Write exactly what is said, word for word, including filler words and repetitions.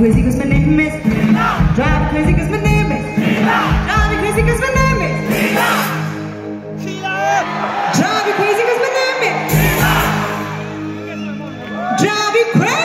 crazy cause my name is Nina. Drive crazy cause my name is Nina. Drive crazy cause my name is Nina. Drive crazy cause my name is Nina. Drive crazy.